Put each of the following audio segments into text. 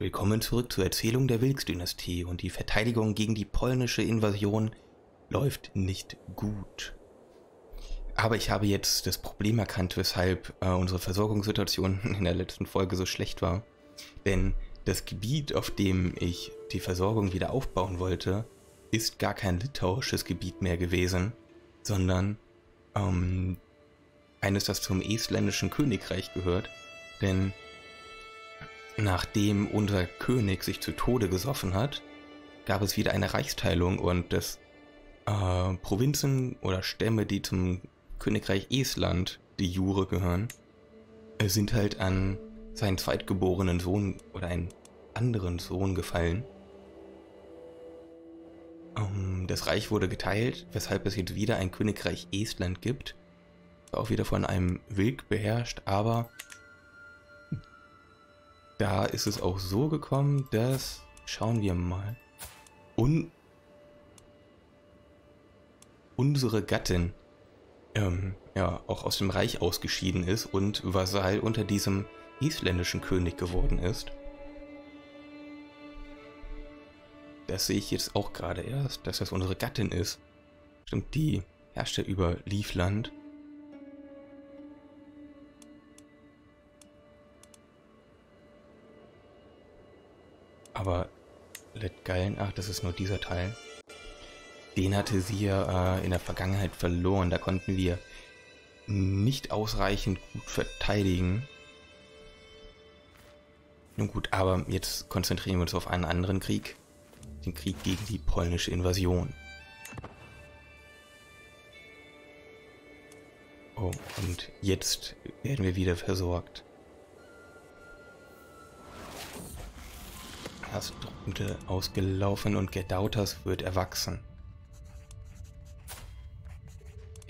Willkommen zurück zur Erzählung der Wilksdynastie und die Verteidigung gegen die polnische Invasion läuft nicht gut. Aber ich habe jetzt das Problem erkannt, weshalb unsere Versorgungssituation in der letzten Folge so schlecht war. Denn das Gebiet, auf dem ich die Versorgung wieder aufbauen wollte, ist gar kein litauisches Gebiet mehr gewesen, sondern eines, das zum estländischen Königreich gehört. Denn nachdem unser König sich zu Tode gesoffen hat, gab es wieder eine Reichsteilung und das Provinzen oder Stämme, die zum Königreich Estland, die Jure gehören, sind halt an seinen zweitgeborenen Sohn oder einen anderen Sohn gefallen. Das Reich wurde geteilt, weshalb es jetzt wieder ein Königreich Estland gibt. Auch wieder von einem Wilk beherrscht, aber da ist es auch so gekommen, dass, schauen wir mal, unsere Gattin ja auch aus dem Reich ausgeschieden ist und Vasall unter diesem isländischen König geworden ist. Das sehe ich jetzt auch gerade erst, dass das unsere Gattin ist. Stimmt, die herrschte über Liefland. Aber Lettgallen, ach, das ist nur dieser Teil. Den hatte sie ja in der Vergangenheit verloren. Da konnten wir nicht ausreichend gut verteidigen. Nun gut, aber jetzt konzentrieren wir uns auf einen anderen Krieg. Den Krieg gegen die polnische Invasion. Oh, und jetzt werden wir wieder versorgt. Das Druckmittel ausgelaufen und Gedautas wird erwachsen.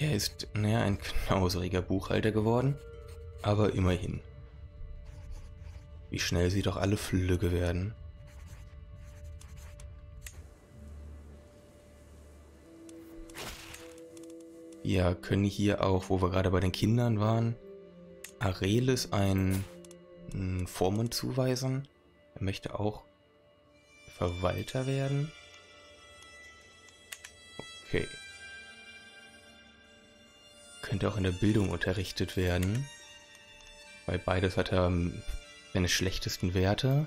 Er ist, naja, ein knauseriger Buchhalter geworden, aber immerhin. Wie schnell sie doch alle flügge werden. Wir können hier auch, wo wir gerade bei den Kindern waren, Arelis einen Vormund zuweisen. Er möchte auch Verwalter werden. Okay. Könnte auch in der Bildung unterrichtet werden. Weil beides hat er seine schlechtesten Werte.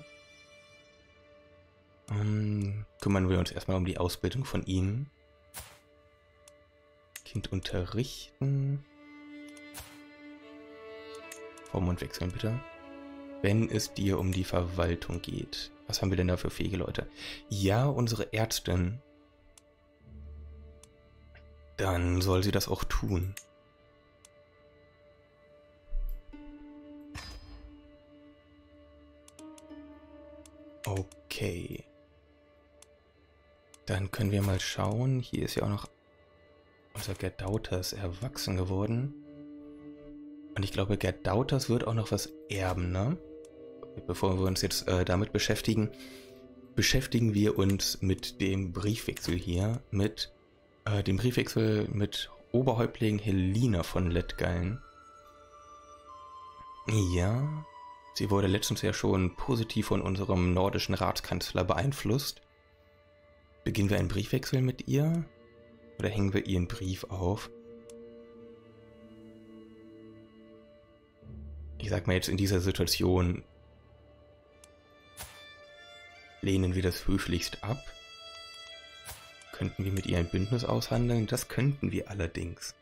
Kümmern wir uns erstmal um die Ausbildung von ihm. Kind unterrichten. Vormund wechseln bitte. Wenn es dir um die Verwaltung geht. Was haben wir denn da für fähige Leute? Ja, unsere Ärztin. Dann soll sie das auch tun. Okay. Dann können wir mal schauen. Hier ist ja auch noch unser Gerdautas erwachsen geworden. Und ich glaube, Gerdautas wird auch noch was erben, ne? Bevor wir uns jetzt damit beschäftigen wir uns mit dem Briefwechsel hier, mit dem Briefwechsel mit Oberhäuptling Helina von Lettgallen. Ja, sie wurde letztens ja schon positiv von unserem nordischen Ratskanzler beeinflusst. Beginnen wir einen Briefwechsel mit ihr oder hängen wir ihren Brief auf? Ich sag mal jetzt in dieser Situation lehnen wir das höflichst ab. Könnten wir mit ihr ein Bündnis aushandeln? Das könnten wir allerdings.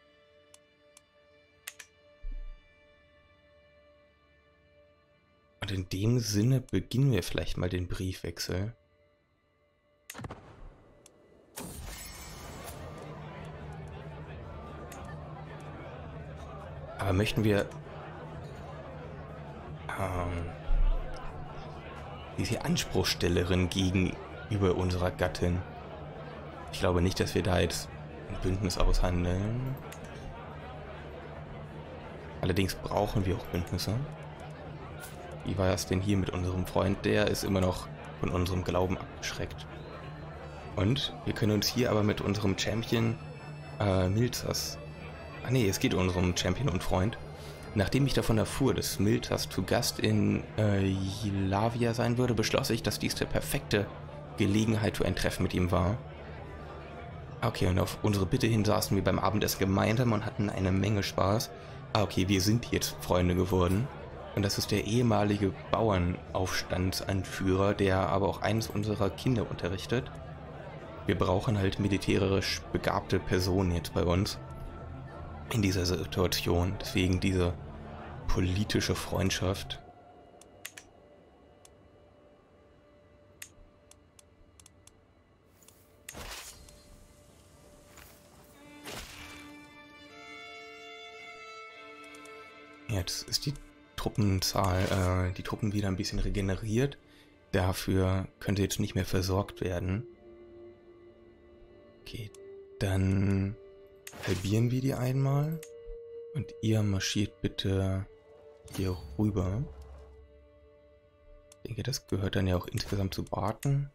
Und in dem Sinne beginnen wir vielleicht mal den Briefwechsel. Aber möchten wir... diese Anspruchsstellerin gegenüber unserer Gattin. Ich glaube nicht, dass wir da jetzt ein Bündnis aushandeln. Allerdings brauchen wir auch Bündnisse. Wie war es denn hier mit unserem Freund? Der ist immer noch von unserem Glauben abgeschreckt. Und wir können uns hier aber mit unserem Champion Miltas... Ah ne, es geht um unseren Champion und Freund. Nachdem ich davon erfuhr, dass Miltas zu Gast in Ylavia sein würde, beschloss ich, dass dies der perfekte Gelegenheit für ein Treffen mit ihm war. Okay, und auf unsere Bitte hin saßen wir beim Abendessen gemeinsam und hatten eine Menge Spaß. Ah, okay, wir sind jetzt Freunde geworden. Und das ist der ehemalige Bauernaufstandsanführer, der aber auch eines unserer Kinder unterrichtet. Wir brauchen halt militärisch begabte Personen jetzt bei uns in dieser Situation. Deswegen diese politische Freundschaft. Jetzt ist die Truppenzahl, die Truppen wieder ein bisschen regeneriert. Dafür könnte jetzt nicht mehr versorgt werden. Okay, dann halbieren wir die einmal. Und ihr marschiert bitte hier rüber. Ich denke, das gehört dann ja auch insgesamt zu Barton.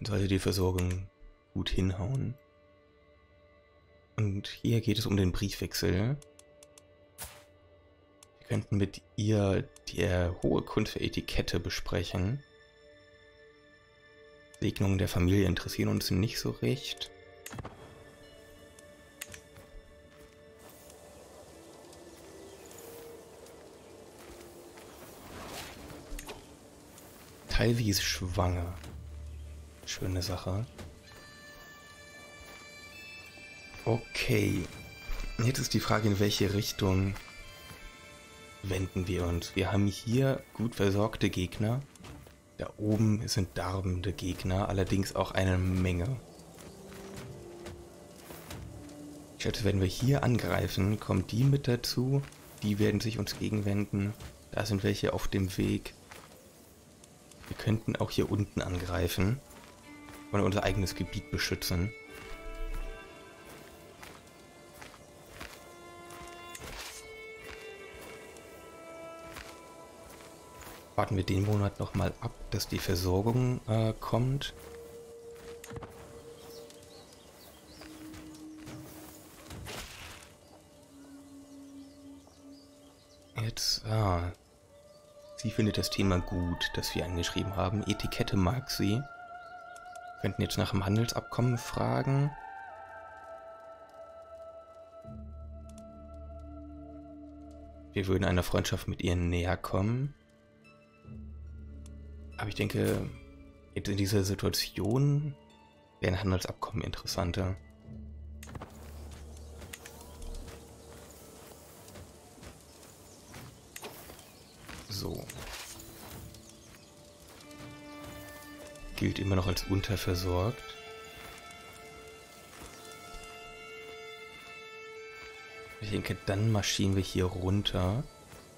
Dann sollte die Versorgung gut hinhauen. Und hier geht es um den Briefwechsel. Wir könnten mit ihr die hohe Kunst der Etikette besprechen. Segnungen der Familie interessieren uns nicht so recht. Talvi ist schwanger. Schöne Sache. Okay. Jetzt ist die Frage, in welche Richtung wenden wir uns. Wir haben hier gut versorgte Gegner. Da oben sind darbende Gegner, allerdings auch eine Menge. Ich schätze, wenn wir hier angreifen, kommen die mit dazu. Die werden sich uns gegenwenden. Da sind welche auf dem Weg. Wir könnten auch hier unten angreifen und unser eigenes Gebiet beschützen. Warten wir den Monat nochmal ab, dass die Versorgung kommt. Jetzt, sie findet das Thema gut, das wir angeschrieben haben. Etikette mag sie. Wir könnten jetzt nach dem Handelsabkommen fragen. Wir würden einer Freundschaft mit ihr näher kommen. Aber ich denke, jetzt in dieser Situation wäre ein Handelsabkommen interessanter. So. Gilt immer noch als unterversorgt. Ich denke, dann marschieren wir hier runter.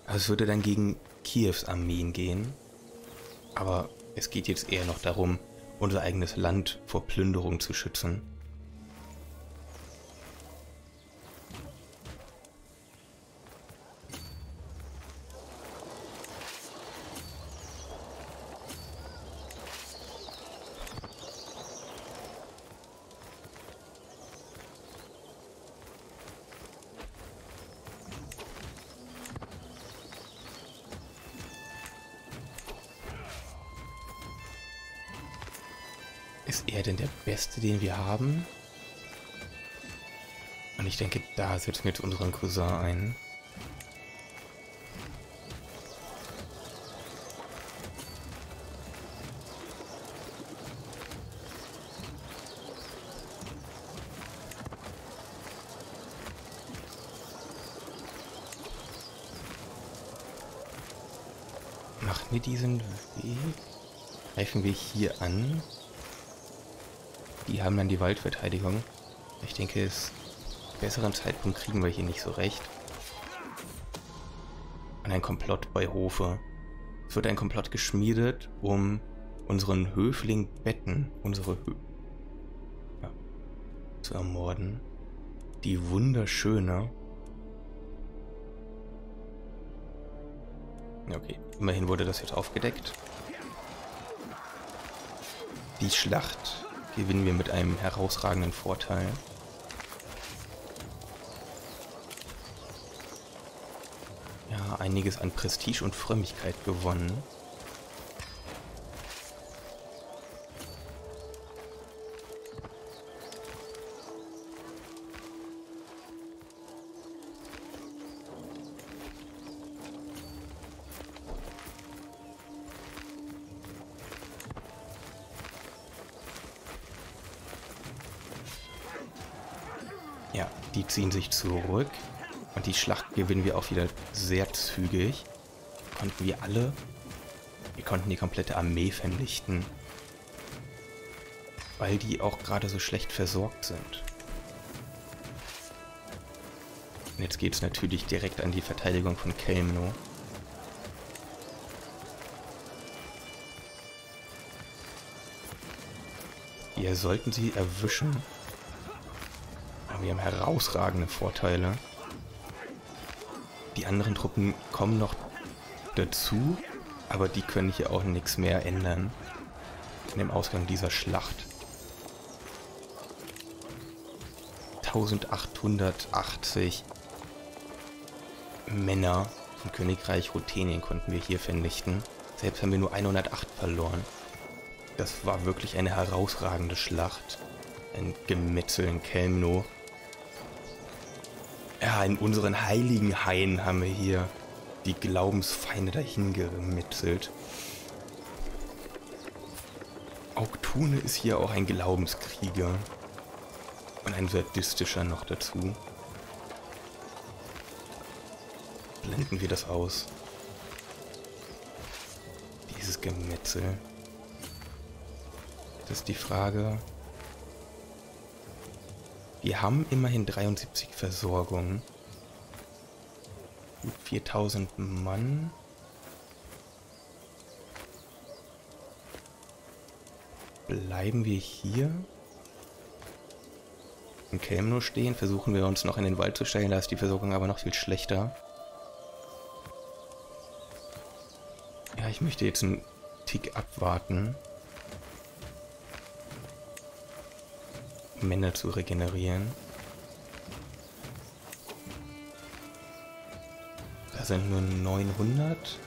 Also es würde dann gegen Kiews Armeen gehen. Aber es geht jetzt eher noch darum, unser eigenes Land vor Plünderung zu schützen. Ist er denn der Beste, den wir haben? Und ich denke, da setzen wir jetzt unseren Cousin ein. Machen wir diesen Weg? Greifen wir hier an? Die haben dann die Waldverteidigung. Ich denke, es einen besseren Zeitpunkt kriegen wir hier nicht so recht. Und ein Komplott bei Hofe. Es wird ein Komplott geschmiedet, um unseren Höfling Betten, zu ermorden. Die wunderschöne. Okay, immerhin wurde das jetzt aufgedeckt. Die Schlacht gewinnen wir mit einem herausragenden Vorteil. nochmal einiges an Prestige und Frömmigkeit gewonnen. Ne? Ja, die ziehen sich zurück. Und die Schlacht gewinnen wir auch wieder sehr zügig. Konnten wir alle... Wir konnten die komplette Armee vernichten. Weil die auch gerade so schlecht versorgt sind. Und jetzt geht es natürlich direkt an die Verteidigung von Kelmno. Wir sollten sie erwischen. Aber wir haben herausragende Vorteile. Die anderen Truppen kommen noch dazu, aber die können hier auch nichts mehr ändern an dem Ausgang dieser Schlacht. 1880 Männer vom Königreich Ruthenien konnten wir hier vernichten. Selbst haben wir nur 108 verloren. Das war wirklich eine herausragende Schlacht. Ein Gemetzel in Kelmno. Ja, in unseren heiligen Hain haben wir hier die Glaubensfeinde dahingemitzelt. Auktune ist hier auch ein Glaubenskrieger. Und ein sadistischer noch dazu. Blenden wir das aus. Dieses Gemetzel. Das ist die Frage... Wir haben immerhin 73 Versorgungen. Gut 4000 Mann. Bleiben wir hier in Kelmno stehen? Versuchen wir uns noch in den Wald zu stellen, da ist die Versorgung aber noch viel schlechter. Ja, ich möchte jetzt einen Tick abwarten. Männer zu regenerieren. Da sind nur 900.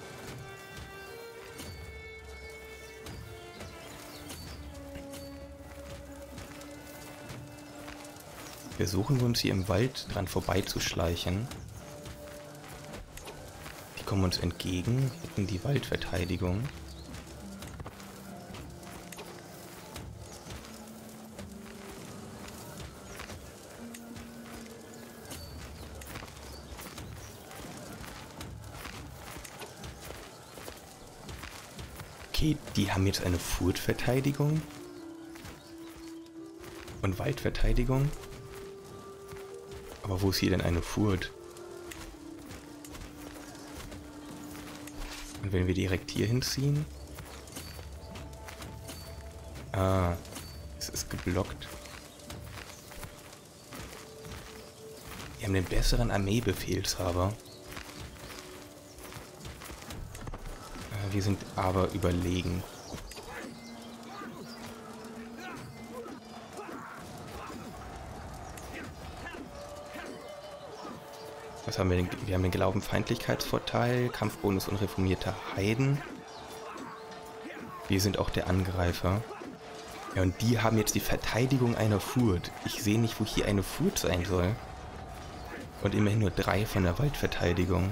Versuchen wir uns hier im Wald dran vorbeizuschleichen. Die kommen uns entgegen, hätten die Waldverteidigung. Die haben jetzt eine Furtverteidigung und Waldverteidigung. Aber wo ist hier denn eine Furt? Und wenn wir direkt hier hinziehen? Ah, es ist geblockt. Wir haben den besseren Armeebefehlshaber. Wir sind aber überlegen. Was haben wir denn? Wir haben den Glauben Feindlichkeitsvorteil, Kampfbonus und reformierte Heiden. Wir sind auch der Angreifer. Ja, und die haben jetzt die Verteidigung einer Furt. Ich sehe nicht, wo hier eine Furt sein soll. Und immerhin nur 3 von der Waldverteidigung.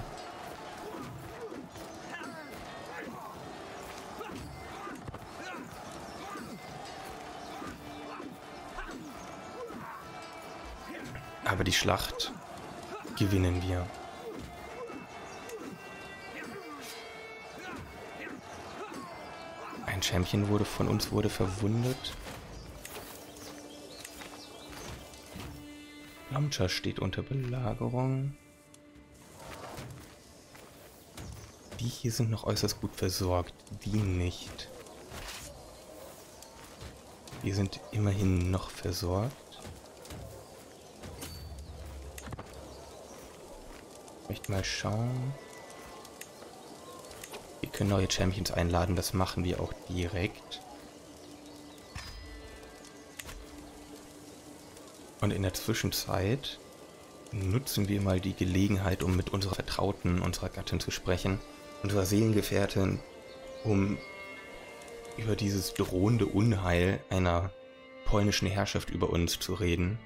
Aber die Schlacht gewinnen wir. Ein Champion wurde von uns verwundet. Lamcha steht unter Belagerung. Die hier sind noch äußerst gut versorgt, die nicht. Wir sind immerhin noch versorgt. Mal schauen. Wir können neue Champions einladen, das machen wir auch direkt. Und in der Zwischenzeit nutzen wir mal die Gelegenheit, um mit unserer Vertrauten, unserer Gattin zu sprechen, unserer Seelengefährtin, um über dieses drohende Unheil einer polnischen Herrschaft über uns zu reden,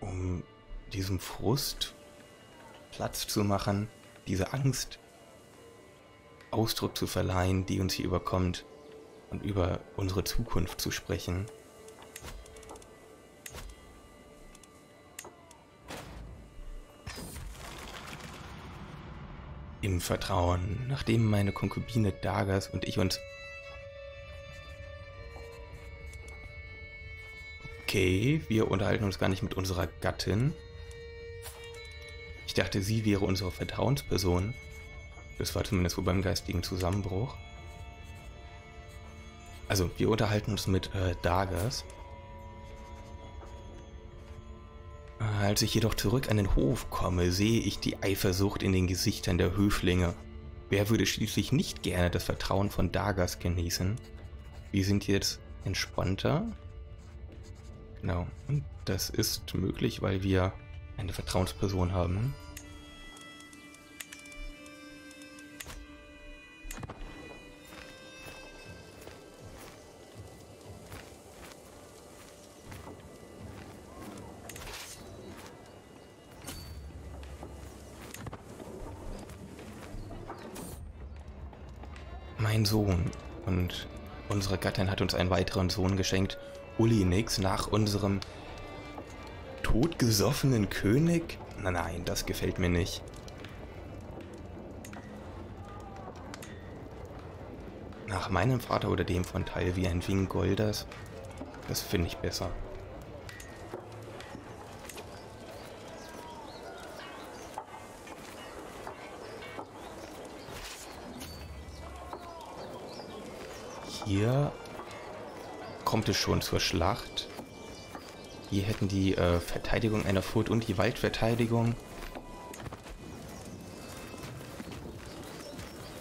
um diesem Frust Platz zu machen, diese Angst Ausdruck zu verleihen, die uns hier überkommt, und über unsere Zukunft zu sprechen. Im Vertrauen, nachdem meine Konkubine Dagas und ich uns... Okay, wir unterhalten uns gar nicht mit unserer Gattin. Ich dachte, sie wäre unsere Vertrauensperson. Das war zumindest wohl beim geistigen Zusammenbruch. Also, wir unterhalten uns mit Dagas. Als ich jedoch zurück an den Hof komme, sehe ich die Eifersucht in den Gesichtern der Höflinge. Wer würde schließlich nicht gerne das Vertrauen von Dagas genießen? Wir sind jetzt entspannter. Genau, und das ist möglich, weil wir eine Vertrauensperson haben. Mein Sohn und unsere Gattin hat uns einen weiteren Sohn geschenkt, Uli Nix, nach unserem totgesoffenen König? Nein, das gefällt mir nicht. Nach meinem Vater oder dem von Talvi ein Wingolders? Das finde ich besser. Hier kommt es schon zur Schlacht. Hier hätten die Verteidigung einer Furt und die Waldverteidigung.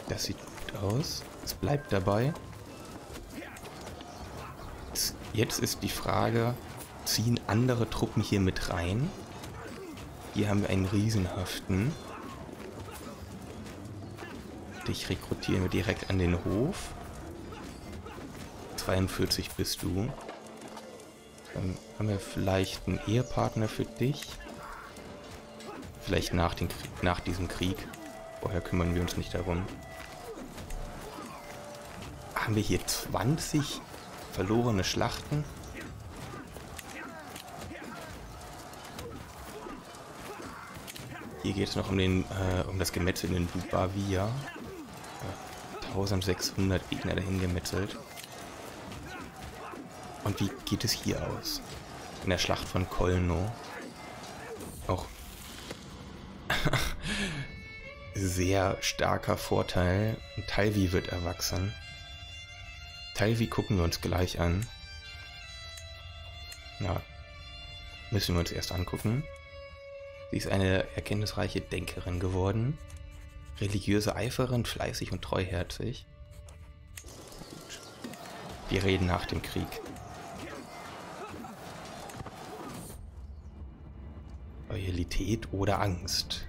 Das sieht gut aus. Es bleibt dabei. Jetzt ist die Frage, ziehen andere Truppen hier mit rein? Hier haben wir einen riesenhaften. Dich rekrutieren wir direkt an den Hof. 42 bist du. Dann haben wir vielleicht einen Ehepartner für dich. Vielleicht nach diesem Krieg. Vorher kümmern wir uns nicht darum. Haben wir hier 20 verlorene Schlachten? Hier geht es noch um den, um das Gemetzel in Bubavia. 1600 Gegner dahin gemetzelt. Und wie geht es hier aus? In der Schlacht von Kolno. Auch sehr starker Vorteil. Und Talvi wird erwachsen. Talvi gucken wir uns gleich an. Na, müssen wir uns erst angucken. Sie ist eine erkenntnisreiche Denkerin geworden. Religiöse Eiferin, fleißig und treuherzig. Gut. Wir reden nach dem Krieg. Loyalität oder Angst.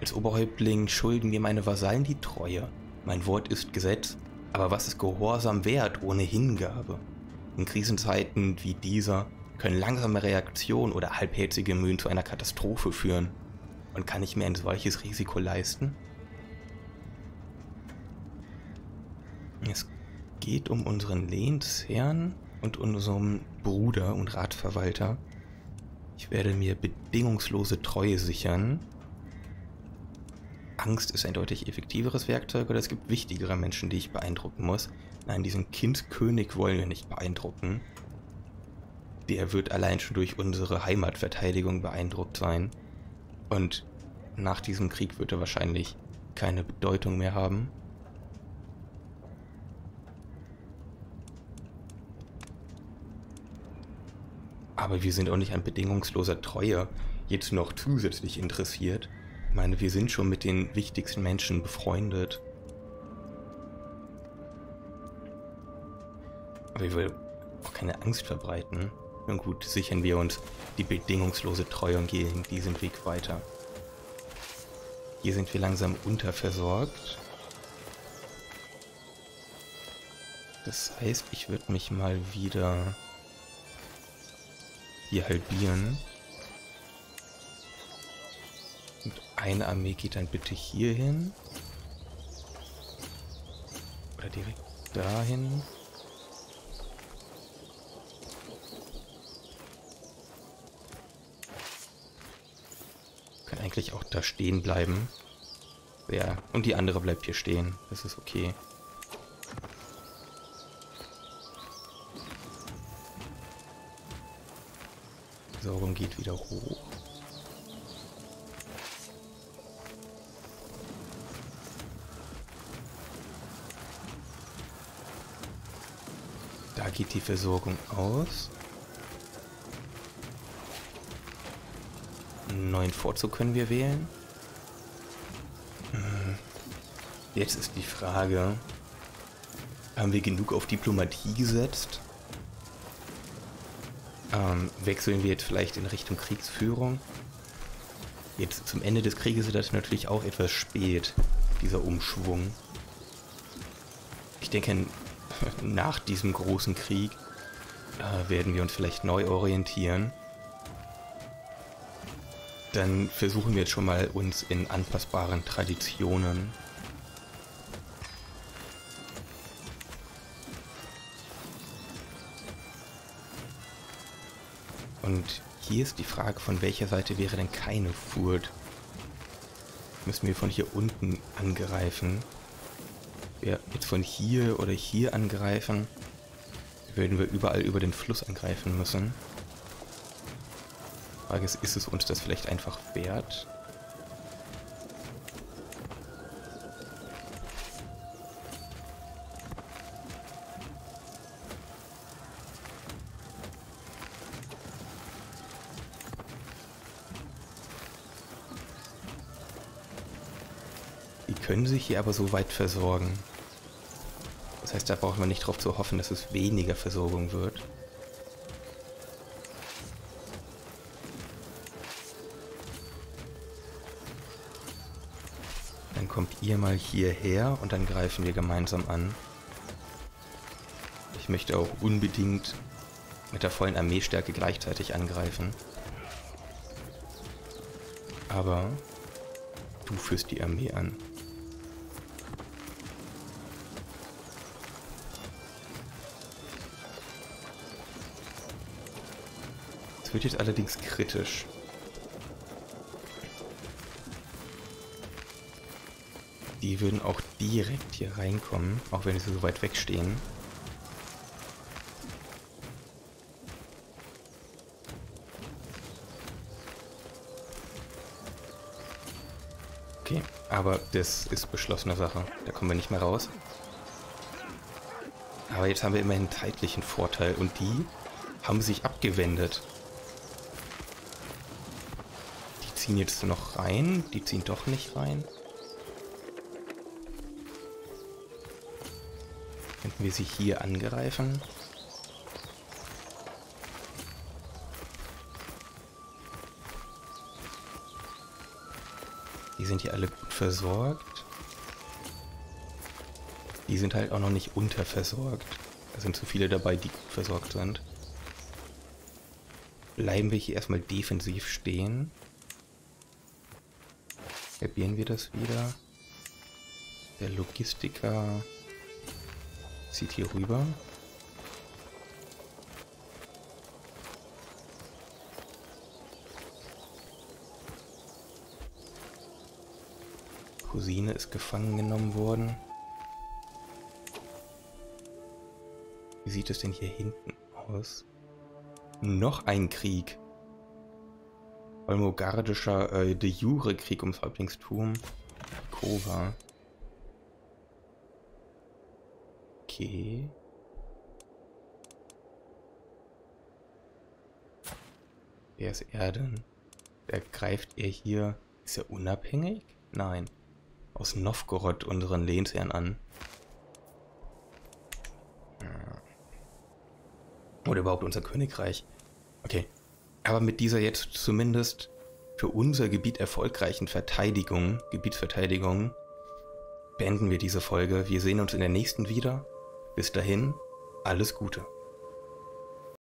Als Oberhäuptling schulden mir meine Vasallen die Treue. Mein Wort ist Gesetz, aber was ist Gehorsam wert ohne Hingabe? In Krisenzeiten wie dieser können langsame Reaktionen oder halbherzige Mühen zu einer Katastrophe führen. Und kann ich mir ein solches Risiko leisten? Es geht um unseren Lehnsherrn und unseren Bruder und Ratverwalter. Ich werde mir bedingungslose Treue sichern. Angst ist ein deutlich effektiveres Werkzeug, oder es gibt wichtigere Menschen, die ich beeindrucken muss. Nein, diesen Kindkönig wollen wir nicht beeindrucken. Der wird allein schon durch unsere Heimatverteidigung beeindruckt sein. Und nach diesem Krieg wird er wahrscheinlich keine Bedeutung mehr haben. Aber wir sind auch nicht an bedingungsloser Treue jetzt noch zusätzlich interessiert. Ich meine, wir sind schon mit den wichtigsten Menschen befreundet. Aber ich will auch keine Angst verbreiten. Nun gut, sichern wir uns die bedingungslose Treue und gehen diesen Weg weiter. Hier sind wir langsam unterversorgt. Das heißt, ich würde mich mal wieder hier halbieren. Und eine Armee geht dann bitte hier hin. Oder direkt dahin. Kann eigentlich auch da stehen bleiben. Ja, und die andere bleibt hier stehen. Das ist okay. Saurum geht wieder hoch. Da geht die Versorgung aus. 9 Vorzug können wir wählen. Jetzt ist die Frage, haben wir genug auf Diplomatie gesetzt? Wechseln wir jetzt vielleicht in Richtung Kriegsführung? Jetzt zum Ende des Krieges ist das natürlich auch etwas spät, dieser Umschwung. Ich denke, nach diesem großen Krieg werden wir uns vielleicht neu orientieren. Dann versuchen wir jetzt schon mal, uns in anpassbaren Traditionen und hier ist die Frage, von welcher Seite wäre denn keine Furt? Müssen wir von hier unten angreifen? Ja, jetzt von hier oder hier angreifen, würden wir überall über den Fluss angreifen müssen. Die Frage ist es uns das vielleicht einfach wert? Können sich hier aber so weit versorgen. Das heißt, da brauchen wir nicht darauf zu hoffen, dass es weniger Versorgung wird. Dann kommt ihr mal hierher und dann greifen wir gemeinsam an. Ich möchte auch unbedingt mit der vollen Armeestärke gleichzeitig angreifen. Aber du führst die Armee an. Das wird jetzt allerdings kritisch. Die würden auch direkt hier reinkommen, auch wenn sie so weit weg stehen. Okay, aber das ist beschlossene Sache. Da kommen wir nicht mehr raus. Aber jetzt haben wir immerhin einen zeitlichen Vorteil und die haben sich abgewendet. Jetzt noch rein, die ziehen doch nicht rein. Könnten wir sie hier angreifen? Die sind hier alle gut versorgt. Die sind halt auch noch nicht unterversorgt. Da sind zu viele dabei, die gut versorgt sind. Bleiben wir hier erstmal defensiv stehen. Probieren wir das wieder. Der Logistiker zieht hier rüber. Cousine ist gefangen genommen worden. Wie sieht es denn hier hinten aus? Noch ein Krieg. Olmogardischer de jure Krieg ums Häuptlingstum. Kova. Okay. Wer ist er denn? Wer greift er hier? Ist er unabhängig? Nein. Aus Novgorod unseren Lehnsherrn an. Oder überhaupt unser Königreich. Okay. Aber mit dieser jetzt zumindest für unser Gebiet erfolgreichen Verteidigung, Gebietsverteidigung, beenden wir diese Folge. Wir sehen uns in der nächsten wieder. Bis dahin, alles Gute.